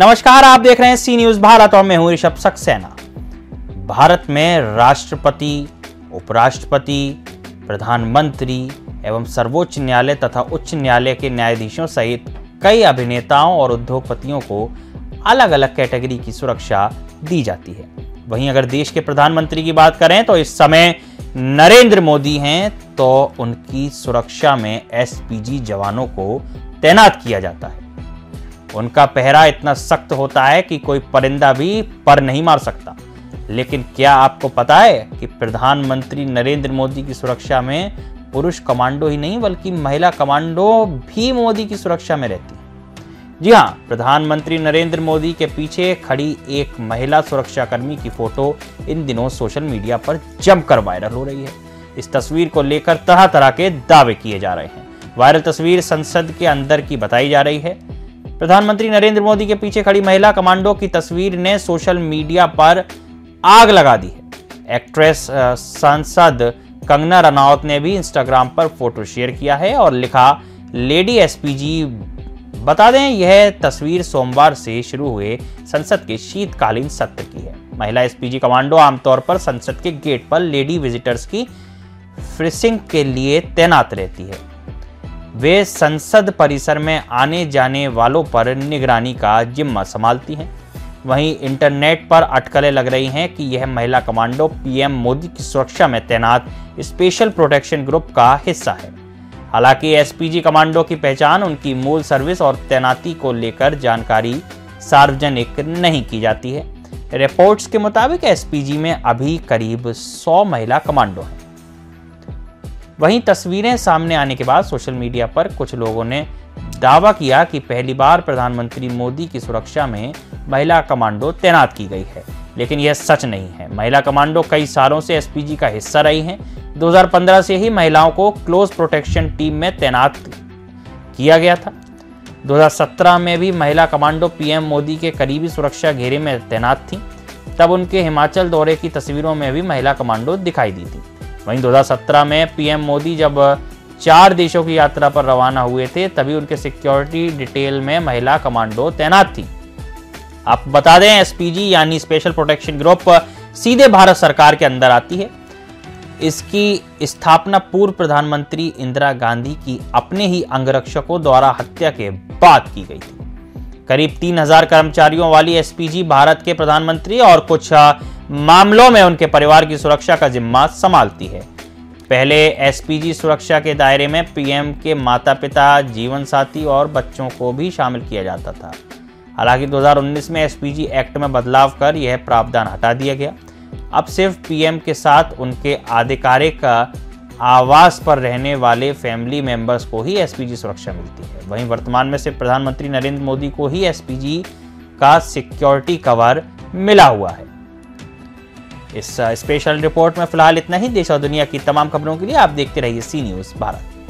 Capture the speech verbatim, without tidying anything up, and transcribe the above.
नमस्कार, आप देख रहे हैं सी न्यूज भारत और मैं हूं ऋषभ सक्सेना। भारत में राष्ट्रपति, उपराष्ट्रपति, प्रधानमंत्री एवं सर्वोच्च न्यायालय तथा उच्च न्यायालय के न्यायाधीशों सहित कई अभिनेताओं और उद्योगपतियों को अलग अलग कैटेगरी की सुरक्षा दी जाती है। वहीं अगर देश के प्रधानमंत्री की बात करें तो इस समय नरेंद्र मोदी हैं, तो उनकी सुरक्षा में एस पी जी जवानों को तैनात किया जाता है। उनका पहरा इतना सख्त होता है कि कोई परिंदा भी पर नहीं मार सकता। लेकिन क्या आपको पता है कि प्रधानमंत्री नरेंद्र मोदी की सुरक्षा में पुरुष कमांडो ही नहीं बल्कि महिला कमांडो भी मोदी की सुरक्षा में रहती है। जी हां, प्रधानमंत्री नरेंद्र मोदी के पीछे खड़ी एक महिला सुरक्षाकर्मी की फोटो इन दिनों सोशल मीडिया पर जमकर वायरल हो रही है। इस तस्वीर को लेकर तरह तरह के दावे किए जा रहे हैं। वायरल तस्वीर संसद के अंदर की बताई जा रही है। प्रधानमंत्री नरेंद्र मोदी के पीछे खड़ी महिला कमांडो की तस्वीर ने सोशल मीडिया पर आग लगा दी है। एक्ट्रेस सांसद कंगना रनौत ने भी इंस्टाग्राम पर फोटो शेयर किया है और लिखा, लेडी एस पी जी। बता दें, यह तस्वीर सोमवार से शुरू हुए संसद के शीतकालीन सत्र की है। महिला एस पी जी कमांडो आमतौर पर संसद के गेट पर लेडी विजिटर्स की फ्रिसिंग के लिए तैनात रहती है। वे संसद परिसर में आने जाने वालों पर निगरानी का जिम्मा संभालती हैं। वहीं इंटरनेट पर अटकलें लग रही हैं कि यह महिला कमांडो पी एम मोदी की सुरक्षा में तैनात स्पेशल प्रोटेक्शन ग्रुप का हिस्सा है। हालांकि एस पी जी कमांडो की पहचान, उनकी मूल सर्विस और तैनाती को लेकर जानकारी सार्वजनिक नहीं की जाती है। रिपोर्ट्स के मुताबिक एस पी जी में अभी करीब सौ महिला कमांडो हैं। वहीं तस्वीरें सामने आने के बाद सोशल मीडिया पर कुछ लोगों ने दावा किया कि पहली बार प्रधानमंत्री मोदी की सुरक्षा में महिला कमांडो तैनात की गई है, लेकिन यह सच नहीं है। महिला कमांडो कई सालों से एस पी जी का हिस्सा रही हैं। दो हज़ार पंद्रह से ही महिलाओं को क्लोज प्रोटेक्शन टीम में तैनात किया गया था। दो हज़ार सत्रह में भी महिला कमांडो पी एम मोदी के करीबी सुरक्षा घेरे में तैनात थीं। तब उनके हिमाचल दौरे की तस्वीरों में भी महिला कमांडो दिखाई दी थी। वहीं दो हज़ार सत्रह में पी एम मोदी जब चार देशों की यात्रा पर रवाना हुए थे, तभी उनके सिक्योरिटी डिटेल में महिला कमांडो तैनात थी। आप बता दें, एस पी जी यानी स्पेशल प्रोटेक्शन ग्रुप सीधे भारत सरकार के अंदर आती है। इसकी स्थापना पूर्व प्रधानमंत्री इंदिरा गांधी की अपने ही अंगरक्षकों द्वारा हत्या के बाद की गई थी। करीब तीन हज़ार कर्मचारियों वाली एस पी जी भारत के प्रधानमंत्री और कुछ मामलों में उनके परिवार की सुरक्षा का जिम्मा संभालती है। पहले एस पी जी सुरक्षा के दायरे में पी एम के माता पिता, जीवन साथी और बच्चों को भी शामिल किया जाता था। हालांकि दो हज़ार उन्नीस में एस पी जी एक्ट में बदलाव कर यह प्रावधान हटा दिया गया। अब सिर्फ पी एम के साथ उनके आधिकारिक आवास पर रहने वाले फैमिली मेंबर्स को ही एस पी जी सुरक्षा मिलती है। वहीं वर्तमान में सिर्फ प्रधानमंत्री नरेंद्र मोदी को ही एस पी जी का सिक्योरिटी कवर मिला हुआ है। इस स्पेशल रिपोर्ट में फिलहाल इतना ही। देश और दुनिया की तमाम खबरों के लिए आप देखते रहिए सी न्यूज़ भारत।